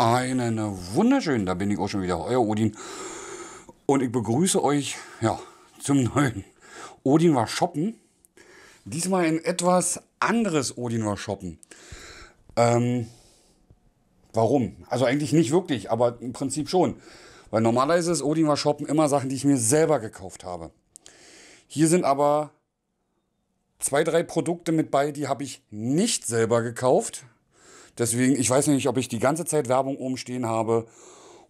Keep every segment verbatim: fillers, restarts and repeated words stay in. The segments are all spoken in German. Einen wunderschönen, da bin ich auch schon wieder, euer Odin. Und ich begrüße euch ja, zum neuen Odin war shoppen. Diesmal ein etwas anderes Odin war shoppen. Ähm, warum? Also eigentlich nicht wirklich, aber im Prinzip schon. Weil normalerweise ist Odin war shoppen immer Sachen, die ich mir selber gekauft habe. Hier sind aber zwei, drei Produkte mit bei, die habe ich nicht selber gekauft. Deswegen, ich weiß nicht, ob ich die ganze Zeit Werbung oben stehen habe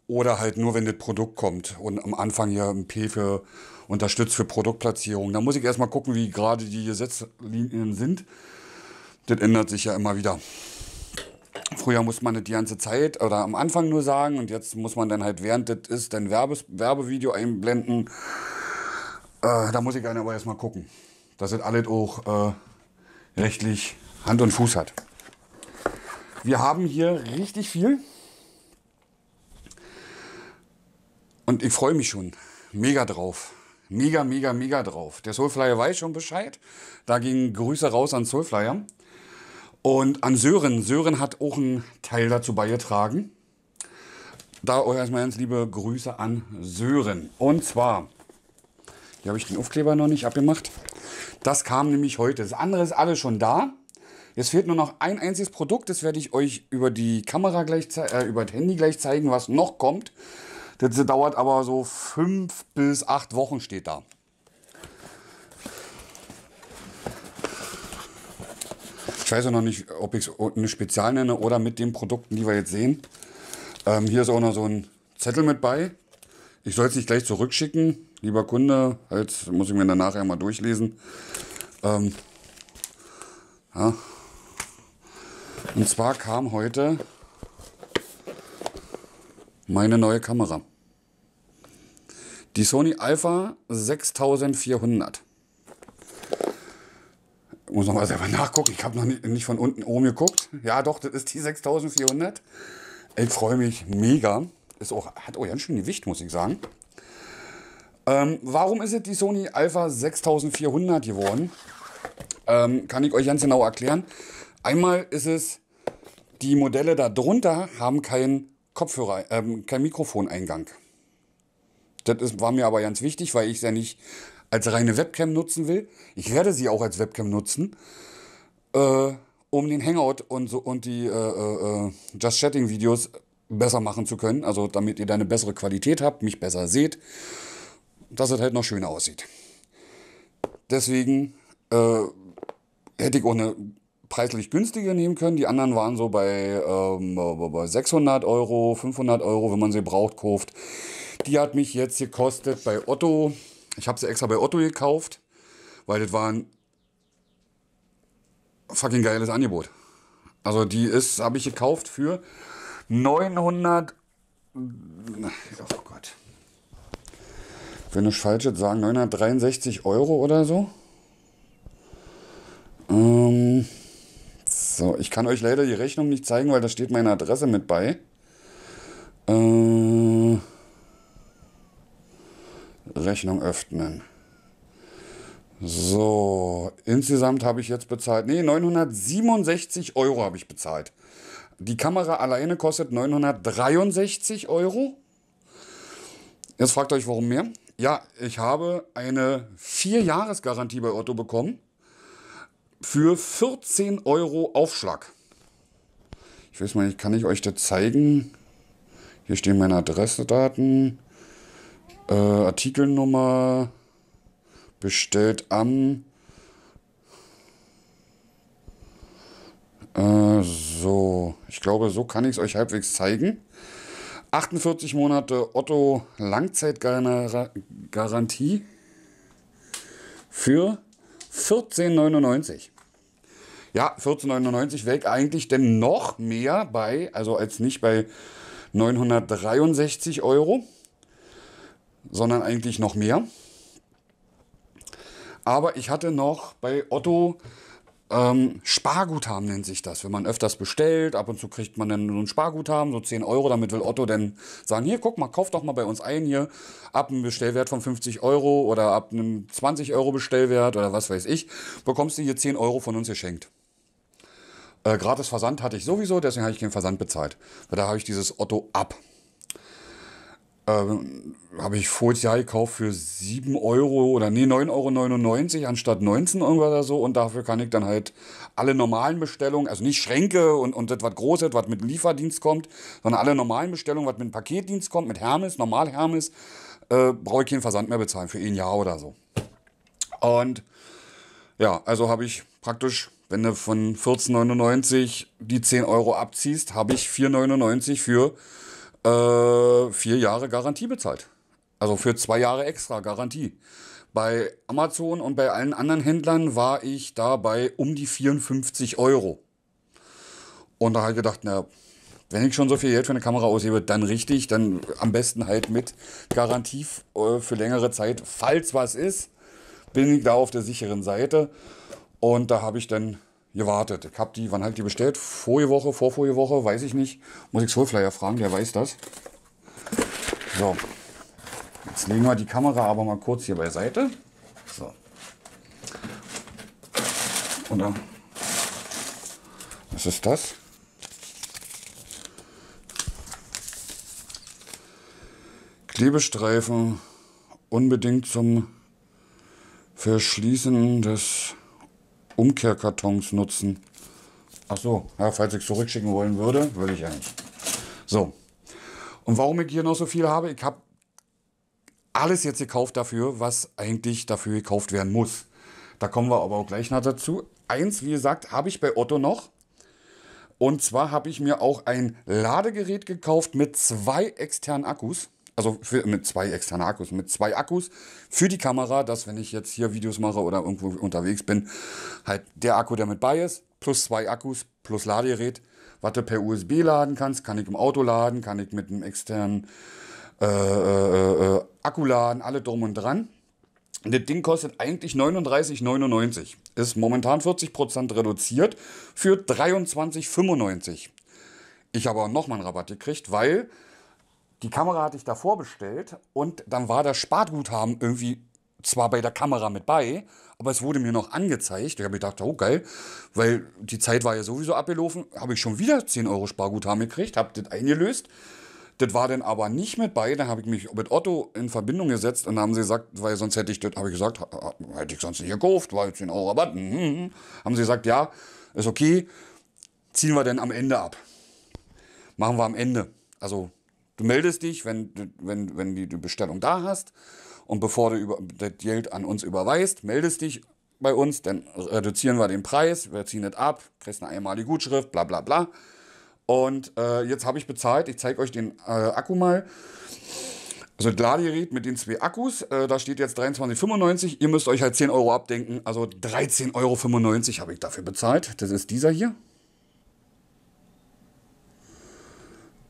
oder halt nur, wenn das Produkt kommt. Und am Anfang hier ein P für unterstützt für Produktplatzierung. Da muss ich erstmal gucken, wie gerade die Gesetzlinien sind. Das ändert sich ja immer wieder. Früher muss man das die ganze Zeit oder am Anfang nur sagen. Und jetzt muss man dann halt, während das ist, ein Werbes Werbevideo einblenden. Äh, da muss ich aber erstmal gucken, dass das alles auch äh, rechtlich Hand und Fuß hat. Wir haben hier richtig viel und ich freue mich schon mega drauf, mega, mega, mega drauf. Der Soulflyer weiß schon Bescheid, da gingen Grüße raus an Soulflyer und an Sören. Sören hat auch einen Teil dazu beigetragen. Da euch erstmal ganz liebe Grüße an Sören. Und zwar, hier habe ich den Aufkleber noch nicht abgemacht, das kam nämlich heute. Das andere ist alles schon da. Jetzt fehlt nur noch ein einziges Produkt, das werde ich euch über die Kamera gleich, äh, über das Handy gleich zeigen, was noch kommt. Das dauert aber so fünf bis acht Wochen, steht da. Ich weiß auch noch nicht, ob ich es eine Spezial nenne oder mit den Produkten, die wir jetzt sehen. Ähm, hier ist auch noch so ein Zettel mit bei. Ich soll es nicht gleich zurückschicken, lieber Kunde. Jetzt muss ich mir danach einmal durchlesen. Ähm, ja. Und zwar kam heute meine neue Kamera. Die Sony Alpha sechstausendvierhundert. Ich muss nochmal selber nachgucken. Ich habe noch nicht, nicht von unten oben geguckt. Ja doch, das ist die sechstausendvierhundert. Ich freue mich mega. Ist auch, hat auch ganz schön Gewicht, muss ich sagen. Ähm, warum ist es die Sony Alpha sechstausendvierhundert geworden? Ähm, kann ich euch ganz genau erklären. Einmal ist es, die Modelle darunter haben keinen Kopfhörer, ähm, kein Mikrofoneingang. Das ist, war mir aber ganz wichtig, weil ich es ja nicht als reine Webcam nutzen will. Ich werde sie auch als Webcam nutzen, äh, um den Hangout und, so, und die äh, äh, Just Chatting Videos besser machen zu können. Also damit ihr da eine bessere Qualität habt, mich besser seht, dass es halt noch schöner aussieht. Deswegen äh, hätte ich auch eine preislich günstiger nehmen können. Die anderen waren so bei, ähm, bei sechshundert Euro, fünfhundert Euro, wenn man sie braucht, kauft. Die hat mich jetzt gekostet bei Otto. Ich habe sie extra bei Otto gekauft, weil das war ein fucking geiles Angebot. Also die ist, habe ich gekauft für neunhundert... Oh Gott. Wenn ich falsch jetzt sagen, neunhundertdreiundsechzig Euro oder so. Ähm... So, ich kann euch leider die Rechnung nicht zeigen, weil da steht meine Adresse mit bei. Äh, Rechnung öffnen. So, insgesamt habe ich jetzt bezahlt, nee, neunhundertsiebenundsechzig Euro habe ich bezahlt. Die Kamera alleine kostet neunhundertdreiundsechzig Euro. Jetzt fragt euch, warum mehr? Ja, ich habe eine vier Jahres Garantie bei Otto bekommen. Für vierzehn Euro Aufschlag. Ich weiß mal nicht, kann ich euch das zeigen? Hier stehen meine Adressdaten, äh, Artikelnummer, bestellt am. Äh, so, ich glaube, so kann ich es euch halbwegs zeigen. achtundvierzig Monate Otto Langzeitgarantie für vierzehn neunundneunzig. Ja, vierzehn neunundneunzig weg eigentlich denn noch mehr bei, also als nicht bei neunhundertdreiundsechzig Euro, sondern eigentlich noch mehr. Aber ich hatte noch bei Otto ähm, Sparguthaben, nennt sich das. Wenn man öfters bestellt, ab und zu kriegt man dann so ein Sparguthaben, so zehn Euro. Damit will Otto dann sagen, hier, guck mal, kauf doch mal bei uns ein hier. Ab einem Bestellwert von fünfzig Euro oder ab einem zwanzig Euro Bestellwert oder was weiß ich, bekommst du hier zehn Euro von uns geschenkt. Äh, gratis Versand hatte ich sowieso, deswegen habe ich keinen Versand bezahlt. Weil da habe ich dieses Otto ab. Ähm, habe ich voriges Jahr gekauft für sieben Euro oder nee, neun Euro neunundneunzig anstatt neunzehn Euro oder so. Und dafür kann ich dann halt alle normalen Bestellungen, also nicht Schränke und, und das, was Großes, was mit Lieferdienst kommt, sondern alle normalen Bestellungen, was mit Paketdienst kommt, mit Hermes, normal Hermes, äh, brauche ich keinen Versand mehr bezahlen für ein Jahr oder so. Und ja, also habe ich praktisch, wenn du von vierzehn neunundneunzig die zehn Euro abziehst, habe ich vier neunundneunzig für äh, vier Jahre Garantie bezahlt. Also für zwei Jahre extra Garantie. Bei Amazon und bei allen anderen Händlern war ich dabei um die vierundfünfzig Euro. Und da habe ich gedacht, na, wenn ich schon so viel Geld für eine Kamera ausgebe, dann richtig, dann am besten halt mit Garantie äh, für längere Zeit, falls was ist. Bin ich da auf der sicheren Seite und da habe ich dann gewartet. Ich habe die, wann habe ich die bestellt? Vorige Woche, vorvorige Woche, weiß ich nicht. Muss ich Soulflyer fragen, der weiß das. So, jetzt legen wir die Kamera aber mal kurz hier beiseite. So. Und dann, was ist das? Klebestreifen, unbedingt zum Verschließen des Umkehrkartons nutzen. Ach so, ja, falls ich es zurückschicken wollen würde, würde ich ja nicht. So, und warum ich hier noch so viel habe? Ich habe alles jetzt gekauft dafür, was eigentlich dafür gekauft werden muss. Da kommen wir aber auch gleich noch dazu. Eins, wie gesagt, habe ich bei Otto noch. Und zwar habe ich mir auch ein Ladegerät gekauft mit zwei externen Akkus. Also für, mit zwei externen Akkus, mit zwei Akkus für die Kamera, dass wenn ich jetzt hier Videos mache oder irgendwo unterwegs bin, halt der Akku, der mit bei ist, plus zwei Akkus, plus Ladegerät, was du per U S B laden kannst, kann ich im Auto laden, kann ich mit einem externen äh, äh, äh, Akku laden, alle drum und dran. Und das Ding kostet eigentlich neununddreißig neunundneunzig, ist momentan vierzig Prozent reduziert für dreiundzwanzig fünfundneunzig. Ich habe auch nochmal einen Rabatt gekriegt, weil die Kamera hatte ich davor bestellt und dann war das Sparguthaben irgendwie zwar bei der Kamera mit bei, aber es wurde mir noch angezeigt. Ich habe gedacht, oh geil, weil die Zeit war ja sowieso abgelaufen, habe ich schon wieder zehn Euro Sparguthaben gekriegt, habe das eingelöst. Das war dann aber nicht mit bei, dann habe ich mich mit Otto in Verbindung gesetzt und haben sie gesagt, weil sonst hätte ich das, habe ich gesagt, hätte ich sonst nicht gekauft, weil zehn Euro Rabatt. Mhm. Haben sie gesagt, ja, ist okay, ziehen wir dann am Ende ab. Machen wir am Ende, also du meldest dich, wenn, wenn, wenn die Bestellung da hast und bevor du über, das Geld an uns überweist, meldest dich bei uns, dann reduzieren wir den Preis, wir ziehen das ab, kriegst eine einmalige Gutschrift, bla bla bla. Und äh, jetzt habe ich bezahlt, ich zeige euch den äh, Akku mal. Also das Ladegerät mit den zwei Akkus, äh, da steht jetzt dreiundzwanzig fünfundneunzig, ihr müsst euch halt zehn Euro abdenken, also dreizehn Euro fünfundneunzig habe ich dafür bezahlt, das ist dieser hier.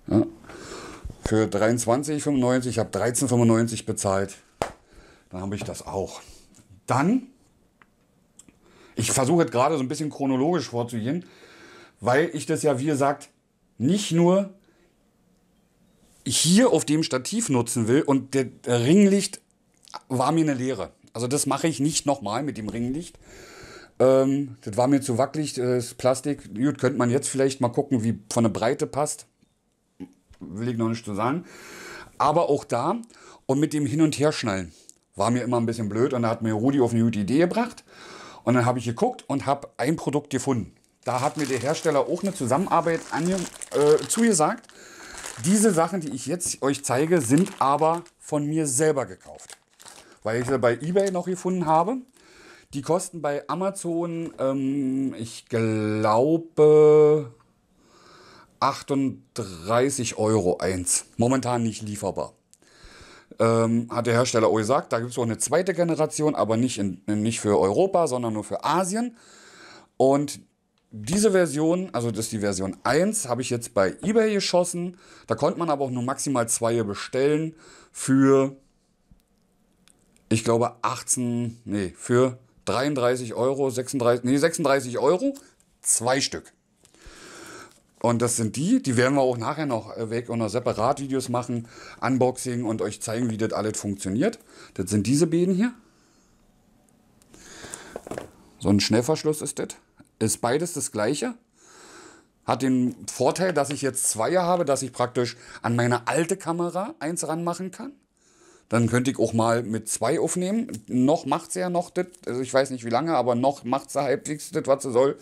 Ja. Für dreiundzwanzig fünfundneunzig, ich habe dreizehn fünfundneunzig bezahlt, dann habe ich das auch. Dann, ich versuche jetzt gerade so ein bisschen chronologisch vorzugehen, weil ich das ja, wie gesagt, nicht nur hier auf dem Stativ nutzen will und der Ringlicht war mir eine Lehre. Also das mache ich nicht nochmal mit dem Ringlicht. Ähm, das war mir zu wackelig, das Plastik. Gut, könnte man jetzt vielleicht mal gucken, wie von der Breite passt. Will ich noch nicht zu sagen. Aber auch da und mit dem Hin- und Herschnallen war mir immer ein bisschen blöd und da hat mir Rudi auf eine gute Idee gebracht und dann habe ich geguckt und habe ein Produkt gefunden. Da hat mir der Hersteller auch eine Zusammenarbeit ange äh, zugesagt. Diese Sachen, die ich jetzt euch zeige, sind aber von mir selber gekauft, weil ich sie bei eBay noch gefunden habe. Die kosten bei Amazon, ähm, ich glaube achtunddreißig Euro eins. Momentan nicht lieferbar. Ähm, hat der Hersteller auch gesagt, da gibt es auch eine zweite Generation, aber nicht, in, nicht für Europa, sondern nur für Asien. Und diese Version, also das ist die Version eins, habe ich jetzt bei eBay geschossen. Da konnte man aber auch nur maximal zwei bestellen für, ich glaube, achtzehn, nee, für dreiunddreißig Euro, sechsunddreißig, nee, sechsunddreißig Euro, zwei Stück. Und das sind die, die werden wir auch nachher noch weg und noch separat Videos machen, Unboxing und euch zeigen, wie das alles funktioniert. Das sind diese Bäden hier. So ein Schnellverschluss ist das. Ist beides das gleiche. Hat den Vorteil, dass ich jetzt zwei habe, dass ich praktisch an meine alte Kamera eins ranmachen kann. Dann könnte ich auch mal mit zwei aufnehmen. Noch macht sie ja noch das, also ich weiß nicht wie lange, aber noch macht sie halbwegs das, was sie soll.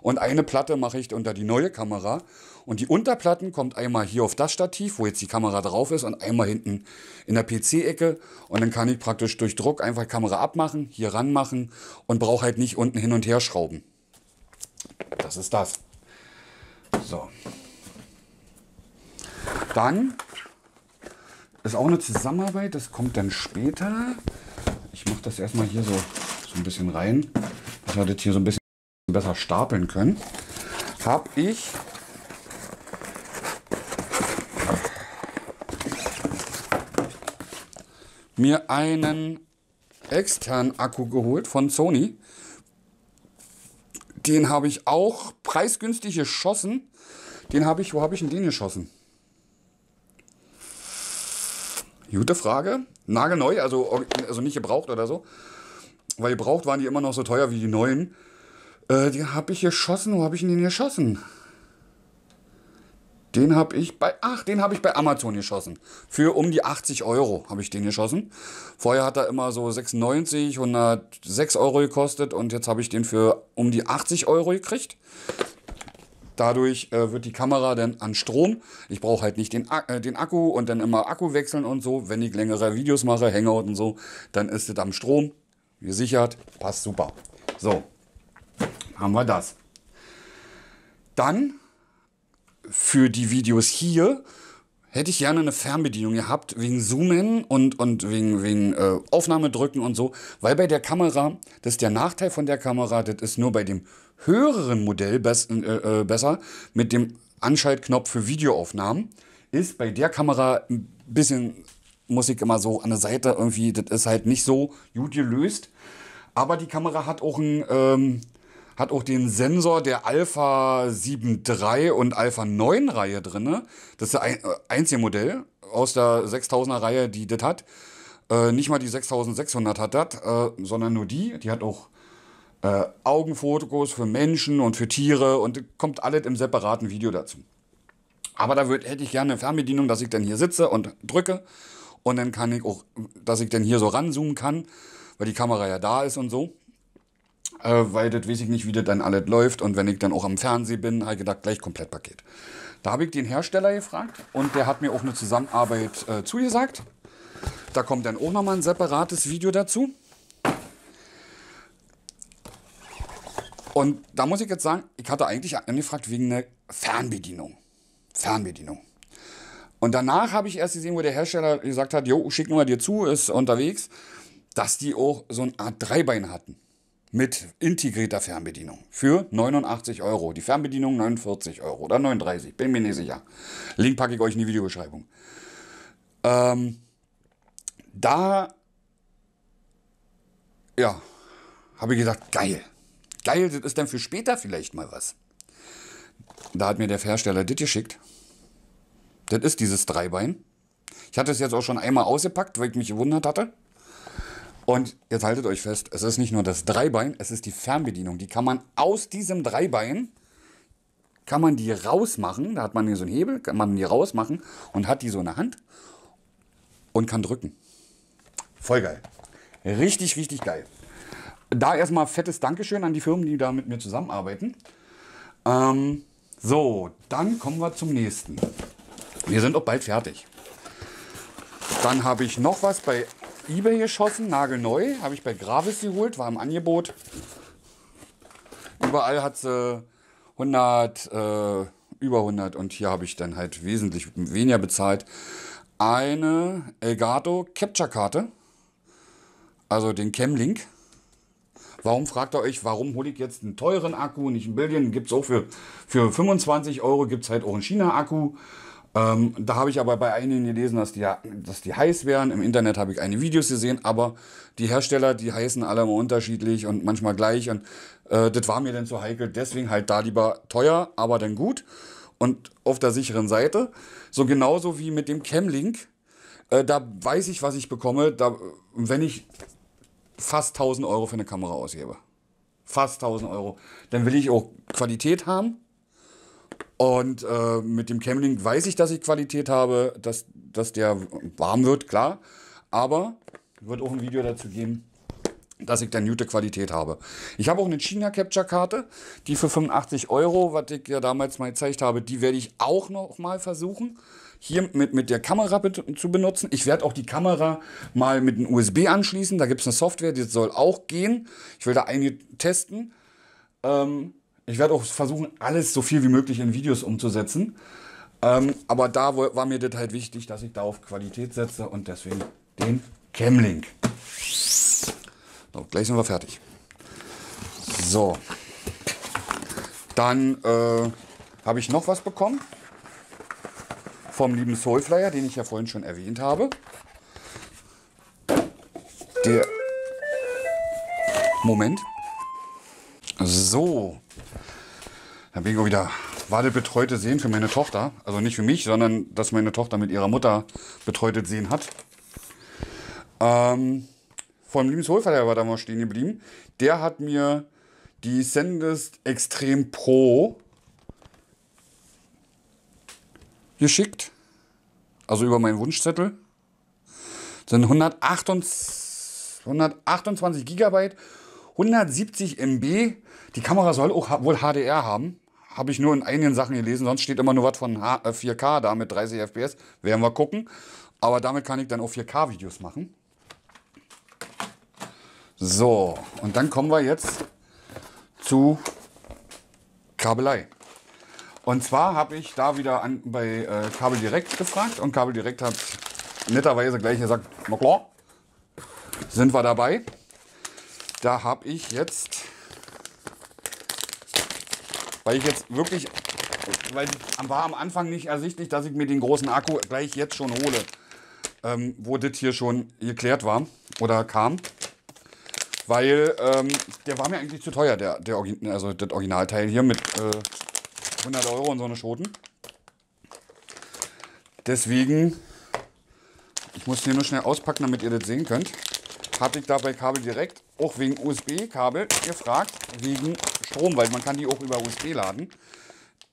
Und eine Platte mache ich unter die neue Kamera. Und die Unterplatten kommt einmal hier auf das Stativ, wo jetzt die Kamera drauf ist, und einmal hinten in der P C-Ecke. Und dann kann ich praktisch durch Druck einfach die Kamera abmachen, hier ranmachen und brauche halt nicht unten hin und her schrauben. Das ist das. So. Dann ist auch eine Zusammenarbeit, das kommt dann später. Ich mache das erstmal hier so, so ein bisschen rein, dass wir das hier so ein bisschen besser stapeln können. Habe ich mir einen externen Akku geholt von Sony. Den habe ich auch preisgünstig geschossen. Den habe ich, wo habe ich denn den geschossen? Gute Frage. Nagelneu, also, also nicht gebraucht oder so. Weil gebraucht waren die immer noch so teuer wie die neuen. Äh, die habe ich geschossen. Wo habe ich den geschossen? Den habe ich bei, ach, den habe ich bei Amazon geschossen. Für um die achtzig Euro habe ich den geschossen. Vorher hat er immer so sechsundneunzig, hundertsechs Euro gekostet und jetzt habe ich den für um die achtzig Euro gekriegt. Dadurch äh, wird die Kamera dann an Strom. Ich brauche halt nicht den, äh, den Akku und dann immer Akku wechseln und so. Wenn ich längere Videos mache, Hangout und so, dann ist es am Strom gesichert. Passt super. So, haben wir das. Dann für die Videos hier hätte ich gerne eine Fernbedienung gehabt, wegen Zoomen und, und wegen, wegen äh, Aufnahme drücken und so. Weil bei der Kamera, das ist der Nachteil von der Kamera, das ist nur bei dem höheren Modell bes äh, äh, besser, mit dem Anschaltknopf für Videoaufnahmen, ist bei der Kamera ein bisschen, muss ich immer so an der Seite irgendwie, das ist halt nicht so gut gelöst. Aber die Kamera hat auch ein... Ähm, Hat auch den Sensor der Alpha sieben Punkt drei und Alpha neun Reihe drin. Das ist ein Einzelmodell aus der sechstausender Reihe, die das hat. Äh, nicht mal die sechstausendsechshundert hat das, äh, sondern nur die. Die hat auch äh, Augenfotos für Menschen und für Tiere und kommt alles im separaten Video dazu. Aber da würd, hätte ich gerne eine Fernbedienung, dass ich dann hier sitze und drücke. Und dann kann ich auch, dass ich dann hier so ranzoomen kann, weil die Kamera ja da ist und so. Weil das weiß ich nicht, wie das dann alles läuft. Und wenn ich dann auch am Fernsehen bin, habe ich gedacht, gleich Komplettpaket. Da habe ich den Hersteller gefragt und der hat mir auch eine Zusammenarbeit äh, zugesagt. Da kommt dann auch nochmal ein separates Video dazu. Und da muss ich jetzt sagen, ich hatte eigentlich angefragt wegen einer Fernbedienung. Fernbedienung. Und danach habe ich erst gesehen, wo der Hersteller gesagt hat, jo, schick nur dir zu, ist unterwegs, dass die auch so eine Art Dreibein hatten. Mit integrierter Fernbedienung für neunundachtzig Euro. Die Fernbedienung neunundvierzig Euro oder neununddreißig, bin mir nicht sicher. Link packe ich euch in die Videobeschreibung. Ähm, da, ja, habe ich gesagt, geil. Geil, das ist dann für später vielleicht mal was. Da hat mir der Hersteller das geschickt. Das ist dieses Dreibein. Ich hatte es jetzt auch schon einmal ausgepackt, weil ich mich gewundert hatte. Und jetzt haltet euch fest, es ist nicht nur das Dreibein, es ist die Fernbedienung. Die kann man aus diesem Dreibein, kann man die rausmachen. Da hat man hier so einen Hebel, kann man die rausmachen und hat die so in der Hand und kann drücken. Voll geil. Richtig, richtig geil. Da erstmal fettes Dankeschön an die Firmen, die da mit mir zusammenarbeiten. Ähm, so, dann kommen wir zum nächsten. Wir sind auch bald fertig. Dann habe ich noch was bei eBay geschossen, nagelneu, habe ich bei Gravis geholt, war im Angebot. Überall hat sie hundert, äh, über hundert und hier habe ich dann halt wesentlich weniger bezahlt. Eine Elgato Capture Karte, also den Cam Link. Warum fragt ihr euch, warum hole ich jetzt einen teuren Akku, nicht einen billigen? Gibt es auch für, für fünfundzwanzig Euro, gibt es halt auch einen China-Akku. Ähm, da habe ich aber bei einigen gelesen, dass die, dass die heiß wären. Im Internet habe ich einige Videos gesehen, aber die Hersteller, die heißen alle immer unterschiedlich und manchmal gleich. Und äh, das war mir dann zu heikel. Deswegen halt da lieber teuer, aber dann gut und auf der sicheren Seite. So genauso wie mit dem Cam Link. Äh, da weiß ich, was ich bekomme, da, wenn ich fast tausend Euro für eine Kamera ausgebe. Fast tausend Euro. Dann will ich auch Qualität haben. Und äh, mit dem Cam Link weiß ich, dass ich Qualität habe, dass, dass der warm wird, klar. Aber es wird auch ein Video dazu geben, dass ich dann gute Qualität habe. Ich habe auch eine China-Capture-Karte, die für fünfundachtzig Euro, was ich ja damals mal gezeigt habe, die werde ich auch noch mal versuchen, hier mit, mit der Kamera zu benutzen. Ich werde auch die Kamera mal mit einem U S B anschließen. Da gibt es eine Software, die soll auch gehen. Ich will da einige testen. Ähm... Ich werde auch versuchen, alles so viel wie möglich in Videos umzusetzen. Ähm, aber da war mir das halt wichtig, dass ich da auf Qualität setze und deswegen den Cam Link. So, gleich sind wir fertig. So. Dann äh, habe ich noch was bekommen vom lieben Soulflyer, den ich ja vorhin schon erwähnt habe. Der... Moment. So. Da bin ich auch wieder wadelbetreute Sehen für meine Tochter. Also nicht für mich, sondern dass meine Tochter mit ihrer Mutter betreutes Sehen hat. Ähm, vor allem lieben Soulflyer war da mal stehen geblieben. Der hat mir die SanDisk Extreme Pro geschickt. Also über meinen Wunschzettel. Das sind hundertachtundzwanzig Gigabyte. hundertsiebzig Megabyte. Die Kamera soll auch wohl H D R haben. Habe ich nur in einigen Sachen gelesen. Sonst steht immer nur was von vier K da mit dreißig F P S. Werden wir gucken. Aber damit kann ich dann auch vier K Videos machen. So, und dann kommen wir jetzt zu Kabelei. Und zwar habe ich da wieder an, bei äh, KabelDirekt gefragt. Und KabelDirekt hat netterweise gleich gesagt, na klar, sind wir dabei. Da habe ich jetzt, weil ich jetzt wirklich, weil war am Anfang nicht ersichtlich, dass ich mir den großen Akku gleich jetzt schon hole, ähm, wo das hier schon geklärt war oder kam, weil ähm, der war mir eigentlich zu teuer, der, der also das Originalteil hier mit äh, hundert Euro und so eine Schoten. Deswegen, ich muss hier nur schnell auspacken, damit ihr das sehen könnt, habe ich da bei KabelDirekt auch wegen U S B-Kabel gefragt, wegen Strom, weil man kann die auch über U S B laden.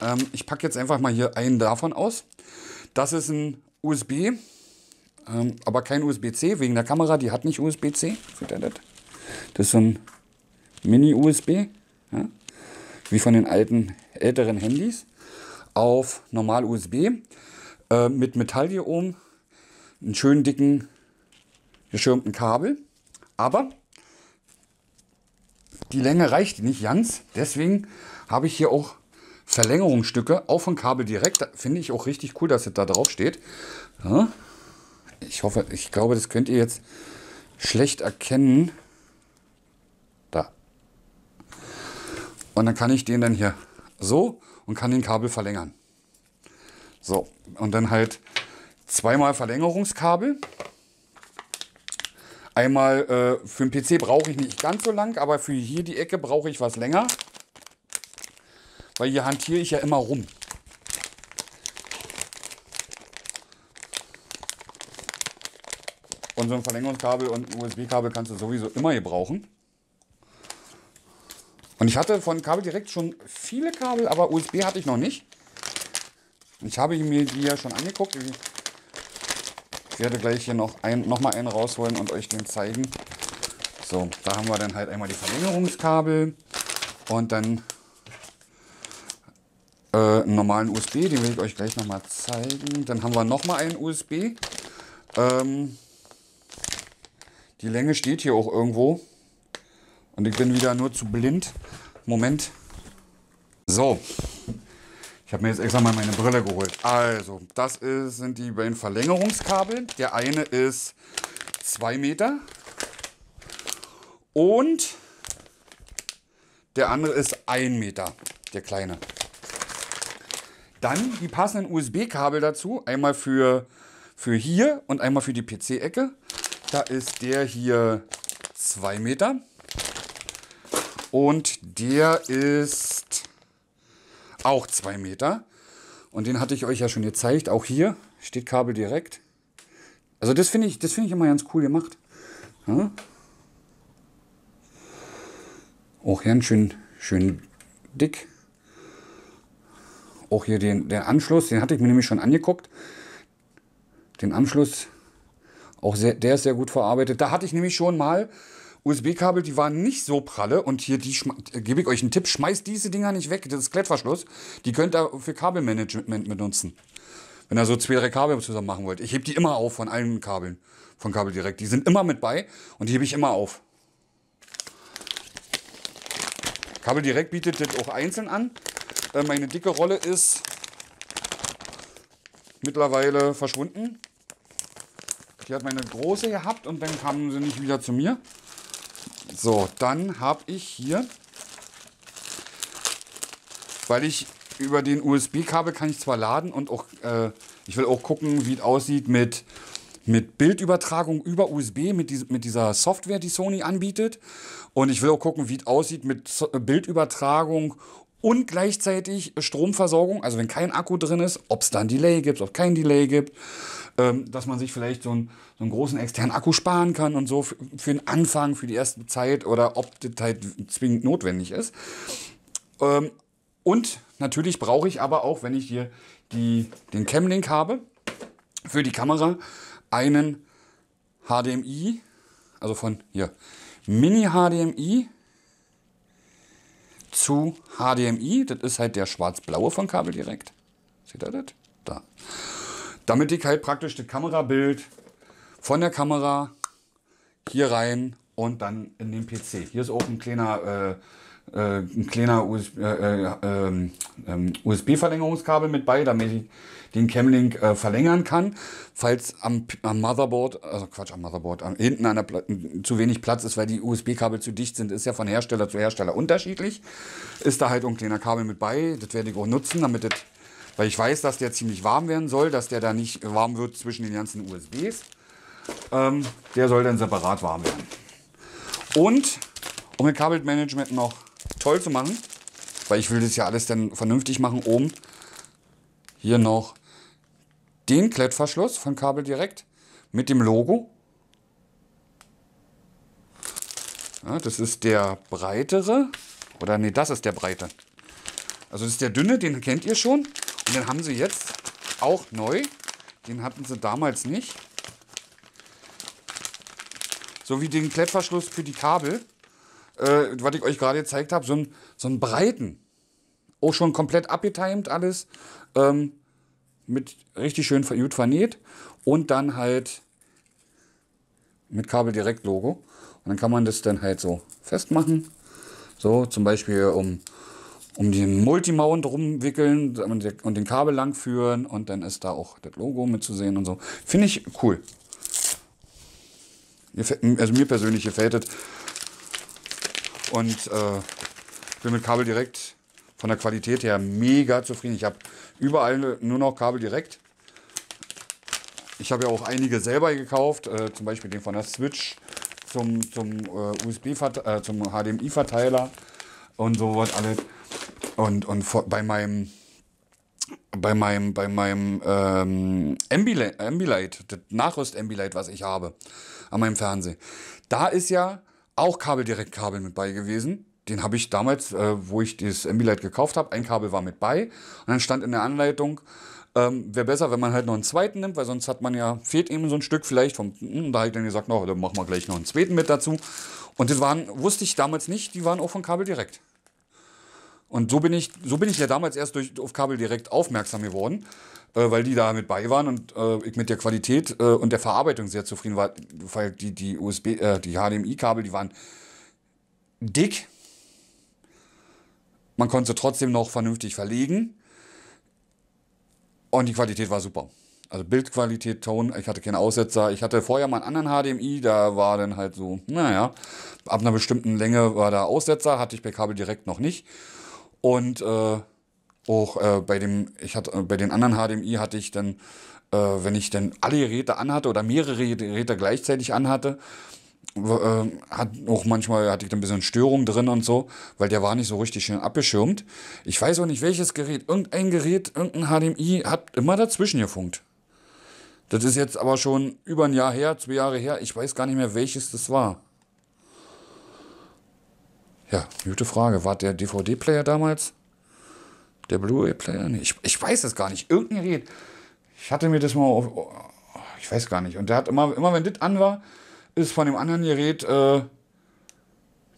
Ähm, ich packe jetzt einfach mal hier einen davon aus. Das ist ein U S B, ähm, aber kein U S B C, wegen der Kamera, die hat nicht U S B C. Das ist so ein Mini-U S B, ja, wie von den alten, älteren Handys, auf normal U S B, äh, mit Metall hier oben, einen schönen dicken geschirmten Kabel, aber die Länge reicht nicht ganz, deswegen habe ich hier auch Verlängerungsstücke, auch von KabelDirekt, finde ich auch richtig cool, dass es da drauf steht. Ja. Ich hoffe, ich glaube, das könnt ihr jetzt schlecht erkennen. Da. Und dann kann ich den dann hier so und kann den Kabel verlängern. So, und dann halt zweimal Verlängerungskabel. Einmal äh, für den P C brauche ich nicht ganz so lang, aber für hier die Ecke brauche ich was länger. Weil hier hantiere ich ja immer rum. Und so ein Verlängerungskabel und ein U S B-Kabel kannst du sowieso immer hier brauchen. Und ich hatte von KabelDirekt schon viele Kabel, aber U S B hatte ich noch nicht. Ich habe mir die ja schon angeguckt. Ich werde gleich hier noch, ein, noch mal einen rausholen und euch den zeigen. So, da haben wir dann halt einmal die Verlängerungskabel und dann äh, einen normalen U S B, den will ich euch gleich noch mal zeigen. Dann haben wir noch mal einen U S B. Ähm, die Länge steht hier auch irgendwo und ich bin wieder nur zu blind. Moment. So. Ich habe mir jetzt extra mal meine Brille geholt. Also, das ist, sind die beiden Verlängerungskabel. Der eine ist zwei Meter und der andere ist ein Meter, der kleine. Dann die passenden U S B-Kabel dazu. Einmal für, für hier und einmal für die P C-Ecke. Da ist der hier zwei Meter und der ist... auch zwei Meter und den hatte ich euch ja schon gezeigt. Auch hier steht KabelDirekt. Also das finde ich, das finde ich immer ganz cool gemacht. Ja. Auch hier schön, schön dick Auch hier den, den Anschluss, den hatte ich mir nämlich schon angeguckt. Den Anschluss, auch sehr, der ist sehr gut verarbeitet. Da hatte ich nämlich schon mal U S B-Kabel, die waren nicht so pralle. Und hier, die gebe ich euch einen Tipp, schmeißt diese Dinger nicht weg. Das ist Klettverschluss. Die könnt ihr für Kabelmanagement benutzen. Wenn ihr so zwei, drei Kabel zusammen machen wollt. Ich hebe die immer auf von allen Kabeln, von KabelDirekt. Die sind immer mit bei und die hebe ich immer auf. KabelDirekt bietet das auch einzeln an. Meine dicke Rolle ist mittlerweile verschwunden. Die hat meine große gehabt und dann kamen sie nicht wieder zu mir. So, dann habe ich hier, weil ich über den U S B-Kabel kann ich zwar laden und auch, äh, ich will auch gucken, wie es aussieht mit, mit Bildübertragung über U S B, mit, die, mit dieser Software, die Sony anbietet. Und ich will auch gucken, wie es aussieht mit so Bildübertragung und gleichzeitig Stromversorgung, also wenn kein Akku drin ist, ob es da ein Delay gibt, ob es kein Delay gibt, ähm, dass man sich vielleicht so einen, so einen großen externen Akku sparen kann und so für, für den Anfang, für die erste Zeit oder ob das halt zwingend notwendig ist. Ähm, und natürlich brauche ich aber auch, wenn ich hier die, den Cam Link habe, für die Kamera einen H D M I, also von hier, Mini-H D M I zu H D M I, das ist halt der schwarz-blaue von KabelDirekt. Seht ihr das? Da. Damit ich halt praktisch das Kamerabild von der Kamera hier rein und dann in den P C. Hier ist auch ein kleiner, äh, äh, ein kleiner U S B-Verlängerungskabel mit bei, damit ich den Cam Link äh, verlängern kann, falls am, am Motherboard, also Quatsch, am Motherboard, am, hinten an der Pla zu wenig Platz ist, weil die U S B-Kabel zu dicht sind, ist ja von Hersteller zu Hersteller unterschiedlich, ist da halt ein kleiner Kabel mit bei, das werde ich auch nutzen, damit das, weil ich weiß, dass der ziemlich warm werden soll, dass der da nicht warm wird zwischen den ganzen U S Bs, ähm, der soll dann separat warm werden. Und, um ein Kabelmanagement noch toll zu machen, weil ich will das ja alles dann vernünftig machen oben, hier noch den Klettverschluss von KabelDirekt mit dem Logo. Ja, das ist der breitere, oder nee, das ist der breite. Also das ist der dünne, den kennt ihr schon. Und den haben sie jetzt auch neu. Den hatten sie damals nicht. So wie den Klettverschluss für die Kabel, äh, was ich euch gerade gezeigt habe, so einen, so einen breiten. Auch schon komplett abgetimed alles. Ähm, mit richtig schön gut vernäht und dann halt mit KabelDirekt Logo und dann kann man das dann halt so festmachen, so zum Beispiel um, um den Multimount rumwickeln und den Kabel lang führen und dann ist da auch das Logo mitzusehen und so. Finde ich cool. Also mir persönlich gefällt es und äh, bin mit KabelDirekt von der Qualität her mega zufrieden. Ich habe überall nur noch KabelDirekt. Ich habe ja auch einige selber gekauft, äh, zum Beispiel den von der Switch zum, zum, äh, U S B äh, zum H D M I-Verteiler und sowas alles. Und, und vor, bei meinem, bei meinem, bei meinem ähm, Ambilight, Ambilight, das Nachrüst-Ambilight, was ich habe an meinem Fernseher, da ist ja auch KabelDirekt-Kabel mit bei gewesen. Den habe ich damals, äh, wo ich dieses Ambilight gekauft habe, ein Kabel war mit bei. Und dann stand in der Anleitung, ähm, wäre besser, wenn man halt noch einen zweiten nimmt, weil sonst hat man ja, fehlt eben so ein Stück vielleicht vom, und da habe ich dann gesagt, no, dann machen wir gleich noch einen zweiten mit dazu. Und das waren, wusste ich damals nicht, die waren auch von KabelDirekt. Und so bin ich, so bin ich ja damals erst durch, auf KabelDirekt aufmerksam geworden, äh, weil die da mit bei waren und äh, ich mit der Qualität äh, und der Verarbeitung sehr zufrieden war, weil die, die U S B, äh, die H D M I-Kabel, die waren dick. Man konnte sie trotzdem noch vernünftig verlegen und die Qualität war super. Also Bildqualität, Ton, ich hatte keinen Aussetzer. Ich hatte vorher mal einen anderen H D M I, da war dann halt so, naja, ab einer bestimmten Länge war da Aussetzer, hatte ich bei KabelDirekt noch nicht. Und äh, auch äh, bei, dem, ich hatte, äh, bei den anderen H D M I hatte ich dann, äh, wenn ich dann alle Geräte anhatte oder mehrere Geräte gleichzeitig anhatte, hat auch manchmal hatte ich ein bisschen Störung drin und so, weil der war nicht so richtig schön abgeschirmt. Ich weiß auch nicht, welches Gerät, irgendein Gerät, irgendein H D M I hat immer dazwischen gefunkt. Das ist jetzt aber schon über ein Jahr her, zwei Jahre her. Ich weiß gar nicht mehr, welches das war. Ja, gute Frage. War der D V D-Player damals? Der Blu-ray-Player? Nee, ich, ich weiß es gar nicht. Irgendein Gerät. Ich hatte mir das mal auf, oh, ich weiß gar nicht. Und der hat immer, immer wenn das an war, ist von dem anderen Gerät äh,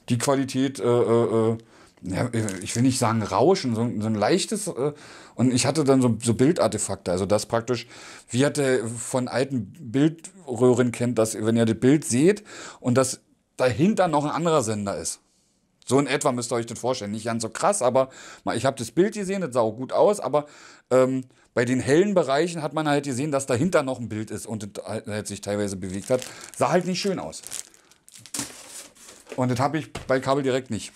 die Qualität, äh, äh, ja, ich will nicht sagen Rauschen, so, so ein leichtes. Äh, und ich hatte dann so, so Bildartefakte. Also das praktisch, wie hat der von alten Bildröhren kennt, dass wenn ihr das Bild seht und dass dahinter noch ein anderer Sender ist. So in etwa müsst ihr euch das vorstellen. Nicht ganz so krass, aber ich habe das Bild gesehen, das sah auch gut aus, aber ähm, bei den hellen Bereichen hat man halt gesehen, dass dahinter noch ein Bild ist und das halt sich teilweise bewegt hat. Sah halt nicht schön aus. Und das habe ich bei KabelDirekt nicht.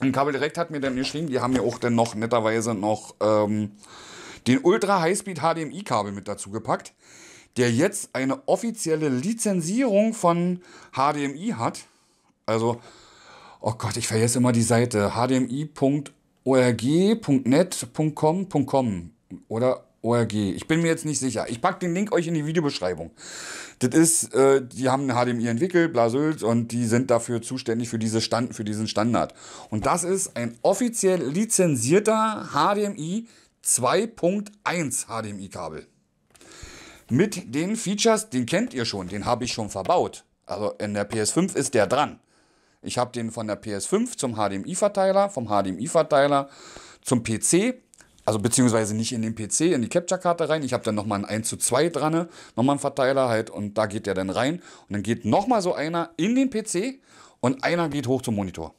Und KabelDirekt hat mir dann geschrieben, die haben mir auch dann noch netterweise noch ähm, den Ultra-Highspeed-H D M I-Kabel mit dazu gepackt, der jetzt eine offizielle Lizenzierung von H D M I hat. Also... Oh Gott, ich vergesse immer die Seite. h d m i punkt org punkt net punkt com punkt com oder org. Ich bin mir jetzt nicht sicher. Ich packe den Link euch in die Videobeschreibung. Das ist, äh, die haben eine H D M I entwickelt, Blasöls, und die sind dafür zuständig für, diese Stand, für diesen Standard. Und das ist ein offiziell lizenzierter H D M I zwei punkt eins H D M I-Kabel. Mit den Features, den kennt ihr schon, den habe ich schon verbaut. Also in der P S fünf ist der dran. Ich habe den von der P S fünf zum H D M I-Verteiler, vom H D M I-Verteiler zum P C, also beziehungsweise nicht in den P C, in die Capture-Karte rein. Ich habe dann nochmal ein eins zu zwei dran, nochmal einen Verteiler halt und da geht der dann rein. Und dann geht nochmal so einer in den P C und einer geht hoch zum Monitor.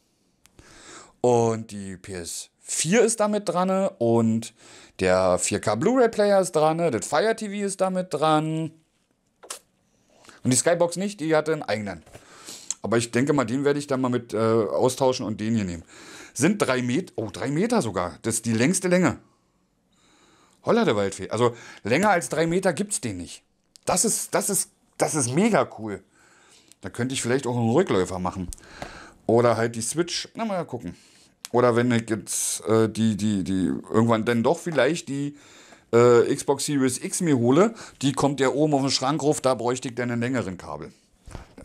Und die P S vier ist damit dran und der vier K Blu-ray-Player ist dran, das Fire T V ist damit dran. Und die Skybox nicht, die hatte einen eigenen. Aber ich denke mal, den werde ich dann mal mit äh, austauschen und den hier nehmen. Sind drei Meter, oh, drei Meter sogar. Das ist die längste Länge. Holla der Waldfee. Also länger als drei Meter gibt es den nicht. Das ist, das ist, das ist mega cool. Da könnte ich vielleicht auch einen Rückläufer machen. Oder halt die Switch, na mal gucken. Oder wenn ich jetzt äh, die, die, die, irgendwann dann doch vielleicht die äh, Xbox Series X mir hole, die kommt ja oben auf den Schrank rauf, da bräuchte ich dann einen längeren Kabel.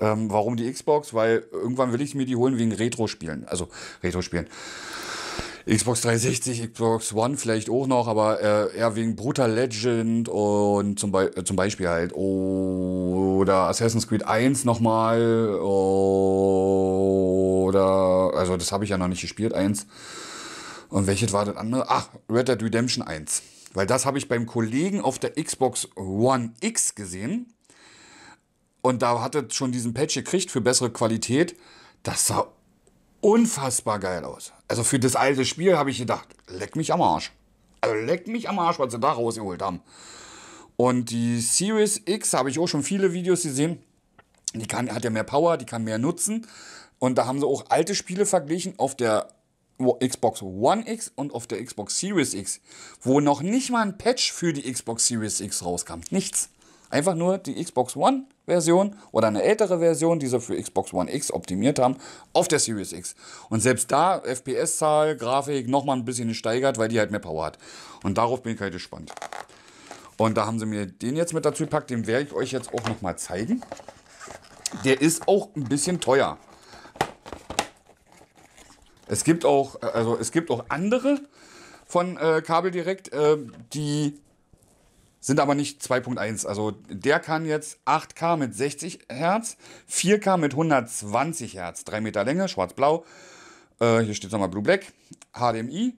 Ähm, warum die Xbox? Weil irgendwann will ich mir die holen wegen Retro-Spielen. Also Retro-Spielen. Xbox drei sechzig, Xbox One vielleicht auch noch, aber äh, eher wegen Brutal Legend und zum, Be zum Beispiel halt oder Assassin's Creed eins nochmal oder, also das habe ich ja noch nicht gespielt, eins. Und welches war das andere? Ach, Red Dead Redemption eins. Weil das habe ich beim Kollegen auf der Xbox One X gesehen. Und da hatte schon diesen Patch gekriegt für bessere Qualität. Das sah unfassbar geil aus. Also für das alte Spiel habe ich gedacht, leck mich am Arsch. Also leck mich am Arsch, was sie da rausgeholt haben. Und die Series X habe ich auch schon viele Videos gesehen. Die kann, hat ja mehr Power, die kann mehr nutzen. Und da haben sie auch alte Spiele verglichen auf der Xbox One X und auf der Xbox Series X. Wo noch nicht mal ein Patch für die Xbox Series X rauskam. Nichts. Einfach nur die Xbox One Version oder eine ältere Version, die sie für Xbox One X optimiert haben, auf der Series X. Und selbst da, F P S-Zahl, Grafik, nochmal ein bisschen gesteigert, weil die halt mehr Power hat. Und darauf bin ich halt gespannt. Und da haben sie mir den jetzt mit dazu gepackt, den werde ich euch jetzt auch nochmal zeigen. Der ist auch ein bisschen teuer. Es gibt auch, also es gibt auch andere von äh, KabelDirekt, äh, die... sind aber nicht zwei Punkt eins. Also der kann jetzt acht K mit sechzig Hertz, vier K mit hundertzwanzig Hertz, drei Meter Länge, schwarz-blau. Äh, hier steht nochmal Blue-Black, H D M I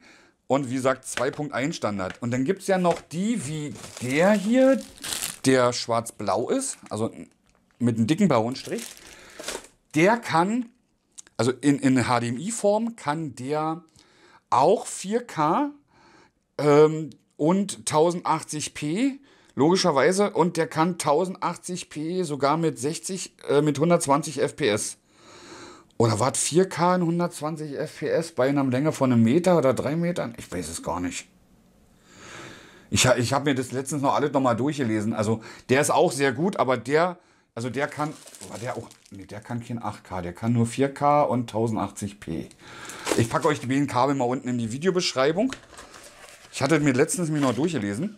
und wie gesagt zwei Punkt eins Standard. Und dann gibt es ja noch die, wie der hier, der schwarz-blau ist, also mit einem dicken blauen Strich. Der kann, also in, in H D M I-Form kann der auch vier K, ähm, und tausendachtzig p, logischerweise. Und der kann tausendachtzig p sogar mit sechzig, äh, mit hundertzwanzig F P S. Oder war vier K in hundertzwanzig F P S bei einer Länge von einem Meter oder drei Metern? Ich weiß es gar nicht. Ich, ich habe mir das letztens noch alles nochmal durchgelesen. Also der ist auch sehr gut, aber der, also der kann, war der auch, nee, der kann kein acht K, der kann nur vier K und tausendachtzig p. Ich packe euch den Kabel mal unten in die Videobeschreibung. Ich hatte mir letztens mir noch durchgelesen.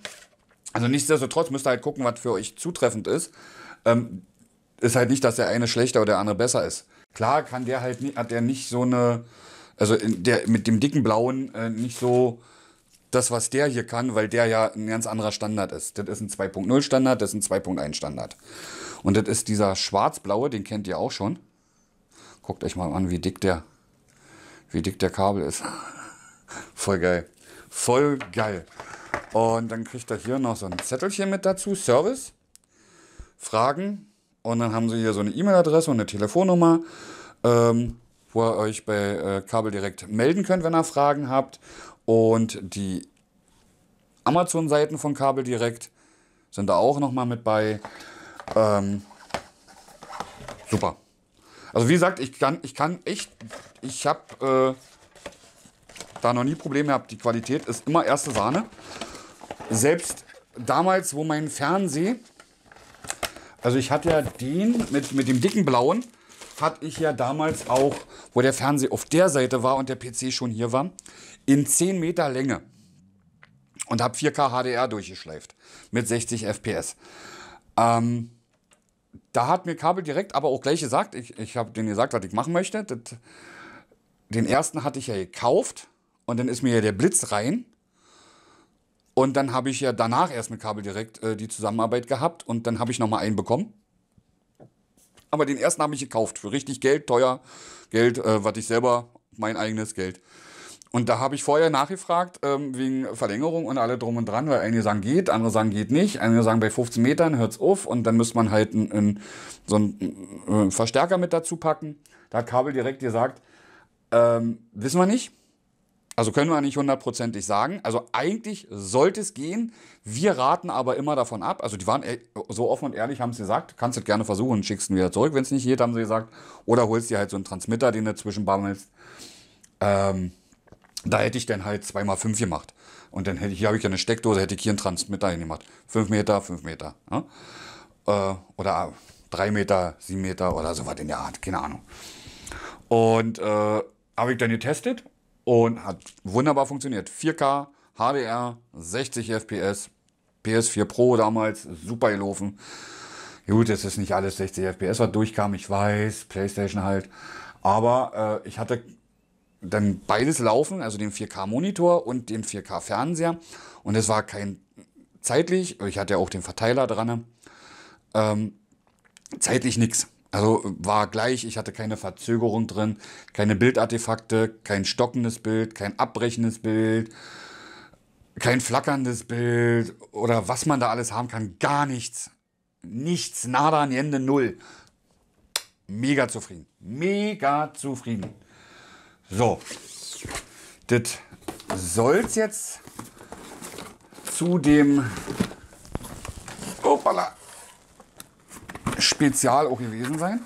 Also nichtsdestotrotz müsst ihr halt gucken, was für euch zutreffend ist. Ähm, ist halt nicht, dass der eine schlechter oder der andere besser ist. Klar kann der halt nicht, hat der nicht so eine, also der mit dem dicken Blauen äh, nicht so das, was der hier kann, weil der ja ein ganz anderer Standard ist. Das ist ein zwei Punkt null Standard, das ist ein zwei Punkt eins Standard. Und das ist dieser schwarz-blaue, den kennt ihr auch schon. Guckt euch mal an, wie dick der, wie dick der Kabel ist. Voll geil. Voll geil. Und dann kriegt er hier noch so ein Zettelchen mit dazu, Service, Fragen. Und dann haben sie hier so eine E-Mail-Adresse und eine Telefonnummer, ähm, wo ihr euch bei äh, KabelDirekt melden könnt, wenn ihr Fragen habt. Und die Amazon-Seiten von KabelDirekt sind da auch nochmal mit bei. Ähm, super. Also wie gesagt, ich kann, ich kann echt, ich habe äh, da noch nie Probleme gehabt. Die Qualität ist immer erste Sahne. Selbst damals, wo mein Fernseher, also ich hatte ja den mit, mit dem dicken blauen, hatte ich ja damals auch, wo der Fernseher auf der Seite war und der P C schon hier war, in zehn Meter Länge und habe vier K H D R durchgeschleift mit sechzig F P S. Ähm, Da hat mir KabelDirekt aber auch gleich gesagt, ich, ich habe denen gesagt, was ich machen möchte. Das, den ersten hatte ich ja gekauft und dann ist mir ja der Blitz rein. Und dann habe ich ja danach erst mit KabelDirekt äh, die Zusammenarbeit gehabt und dann habe ich nochmal einen bekommen. Aber den ersten habe ich gekauft für richtig Geld, teuer Geld, äh, was ich selber, mein eigenes Geld. Und da habe ich vorher nachgefragt, ähm, wegen Verlängerung und alle drum und dran, weil einige sagen geht, andere sagen geht nicht, einige sagen bei fünfzehn Metern hört es auf und dann müsste man halt ein, ein, so einen ein Verstärker mit dazu packen. Da hat KabelDirekt gesagt, ähm, wissen wir nicht, also können wir nicht hundertprozentig sagen, also eigentlich sollte es gehen, wir raten aber immer davon ab, also die waren so offen und ehrlich, haben sie gesagt, kannst du gerne versuchen, schickst ihn wieder zurück, wenn es nicht geht, haben sie gesagt, oder holst dir halt so einen Transmitter, den du zwischenbammelst. ähm, Da hätte ich dann halt zwei mal fünf gemacht. Und dann hätte ich, hier habe ich ja eine Steckdose, hätte ich hier einen Transmitter hingemacht. fünf Meter, fünf Meter. Ja? Äh, oder drei Meter, sieben Meter oder so was in der Art. Keine Ahnung. Und äh, habe ich dann getestet und hat wunderbar funktioniert. vier K, H D R, sechzig F P S, P S vier Pro damals, super gelaufen. Gut, es ist nicht alles sechzig F P S, was durchkam, ich weiß, PlayStation halt. Aber äh, ich hatte dann beides laufen, also den vier K Monitor und den vier K Fernseher. Und es war kein zeitlich, ich hatte ja auch den Verteiler dran, ähm, zeitlich nichts. Also war gleich, ich hatte keine Verzögerung drin, keine Bildartefakte, kein stockendes Bild, kein abbrechendes Bild, kein flackerndes Bild oder was man da alles haben kann, gar nichts. Nichts, nada, niente, null. Mega zufrieden, mega zufrieden. So, das soll es jetzt zu dem Opala, Spezial auch gewesen sein.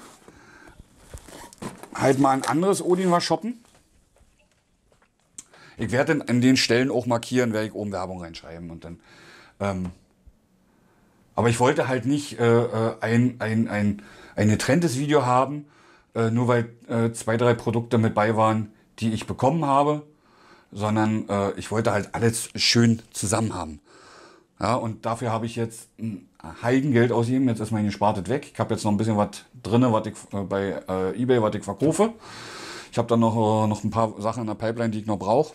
Halt mal ein anderes Odin war shoppen. Ich werde an den Stellen auch markieren, werde ich oben Werbung reinschreiben. Und dann, ähm, aber ich wollte halt nicht äh, ein, ein, ein, ein getrenntes Video haben. Äh, nur weil äh, zwei, drei Produkte mit bei waren, die ich bekommen habe, sondern äh, ich wollte halt alles schön zusammen haben. Ja, und dafür habe ich jetzt ein Heidengeld ausgegeben. Jetzt ist mein gespartet weg. Ich habe jetzt noch ein bisschen was drin, was ich äh, bei äh, eBay, was ich verkaufe. Ich habe dann noch, äh, noch ein paar Sachen in der Pipeline, die ich noch brauche.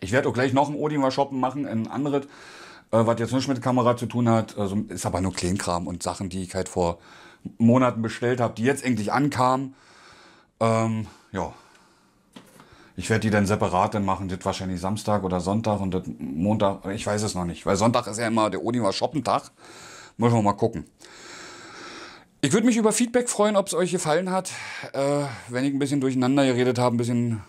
Ich werde auch gleich noch ein Odin-Shoppen machen, ein anderes, äh, was jetzt nichts mit der Kamera zu tun hat. Also, ist aber nur Kleinkram und Sachen, die ich halt vor Monaten bestellt habe, die jetzt endlich ankamen. Ähm, ja, ich werde die dann separat dann machen, das wahrscheinlich Samstag oder Sonntag und das Montag, ich weiß es noch nicht, weil Sonntag ist ja immer der Odin war Shoppentag. Müssen wir mal gucken. Ich würde mich über Feedback freuen, ob es euch gefallen hat, äh, wenn ich ein bisschen durcheinander geredet habe, ein bisschen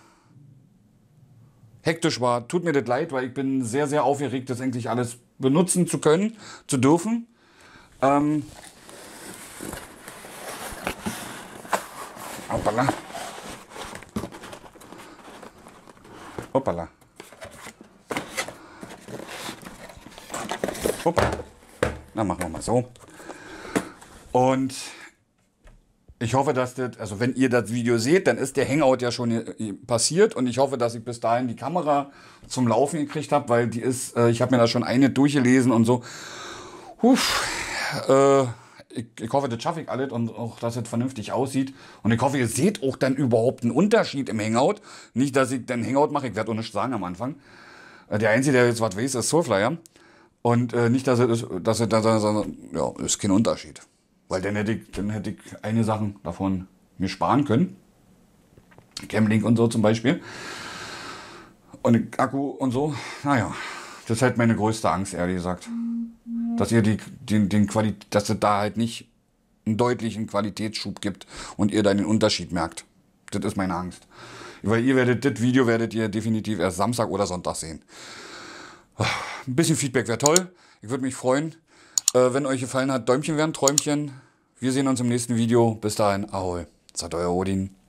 hektisch war. Tut mir das leid, weil ich bin sehr, sehr aufgeregt, das endlich alles benutzen zu können, zu dürfen. Ähm, Hoppala. Hoppala. Hoppala. Na, machen wir mal so. Und ich hoffe, dass das, also wenn ihr das Video seht, dann ist der Hangout ja schon passiert und ich hoffe, dass ich bis dahin die Kamera zum Laufen gekriegt habe, weil die ist, ich habe mir da schon eine durchgelesen und so. Uff, äh, Ich, ich hoffe, das schaffe ich alles und auch, dass es vernünftig aussieht. Und ich hoffe, ihr seht auch dann überhaupt einen Unterschied im Hangout. Nicht, dass ich dann Hangout mache, ich werde auch nichts sagen am Anfang. Der Einzige, der jetzt was weiß, ist Soulflyer. Und äh, nicht, dass es, dass es da, sondern, ja, ist kein Unterschied. Weil dann hätte ich, dann hätte ich einige Sachen davon mir sparen können. Cam Link und so zum Beispiel. Und Akku und so. Naja, das ist halt meine größte Angst, ehrlich gesagt. Dass ihr die, den, den Quali dass es da halt nicht einen deutlichen Qualitätsschub gibt und ihr dann den Unterschied merkt. Das ist meine Angst. Weil ihr werdet, das Video werdet ihr definitiv erst Samstag oder Sonntag sehen. Ein bisschen Feedback wäre toll. Ich würde mich freuen. Äh, wenn euch gefallen hat, Däumchen wären Träumchen. Wir sehen uns im nächsten Video. Bis dahin, ahoi. Seid euer Odin.